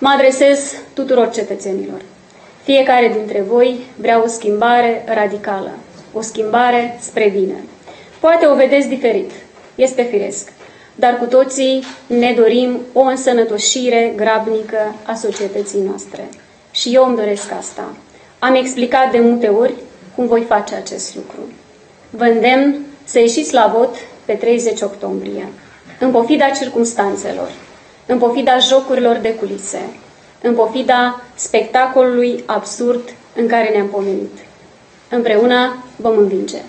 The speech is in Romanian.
Mă adresez tuturor cetățenilor. Fiecare dintre voi vrea o schimbare radicală, o schimbare spre bine. Poate o vedeți diferit, este firesc, dar cu toții ne dorim o însănătoșire grabnică a societății noastre. Și eu îmi doresc asta. Am explicat de multe ori cum voi face acest lucru. Vă îndemn să ieșiți la vot pe 30 octombrie, în pofida circumstanțelor, în pofida jocurilor de culise, în pofida spectacolului absurd în care ne-am pomenit. Împreună vom învinge!